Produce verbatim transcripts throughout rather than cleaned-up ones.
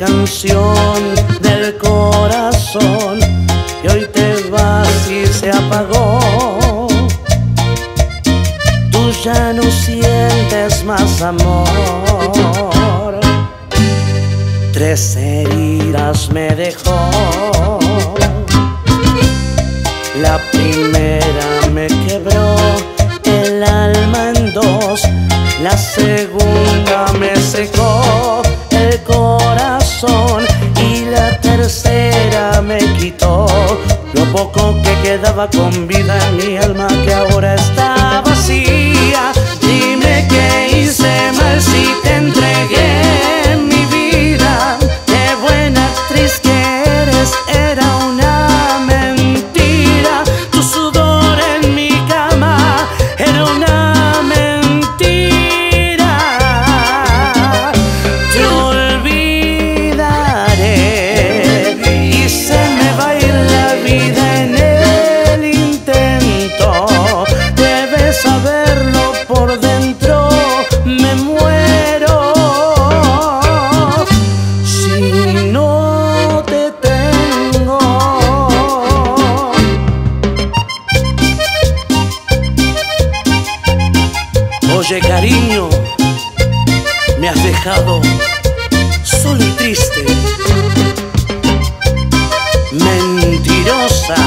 la canción del corazón y hoy te vas y se apagó. Tú ya no sientes más amor, tres heridas me dejó. La primera me quebró el alma en dos, la segunda me secó el corazón y la tercera me quitó lo poco que quedaba con vida en mi alma que ahora está vacía. Dime qué hice mal si te entregué mi vida, qué buena actriz que eres, era una mentira. Tu sudor en mi cama era una mentira. Te olvidaré y se me va a ir la vida en el intento. Debes saberlo, por dentro me muero. Si no te tengo, oye cariño, me has dejado solo y triste. Mentirosa,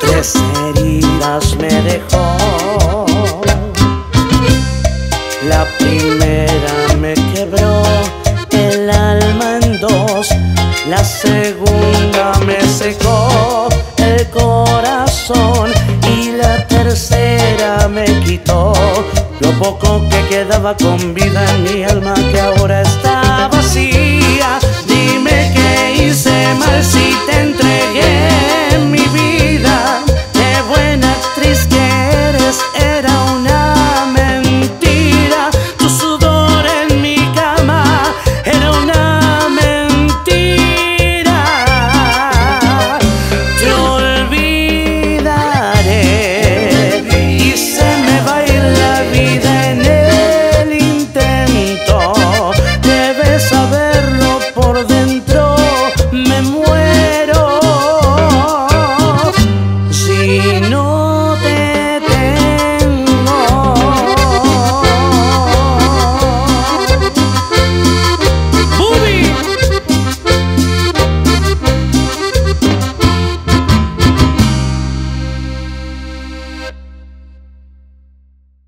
tres heridas me dejó. La primera me quebró el alma en dos, la segunda me secó el corazón y la tercera me quitó lo poco que quedaba con vida en mi alma que ahora está vacía.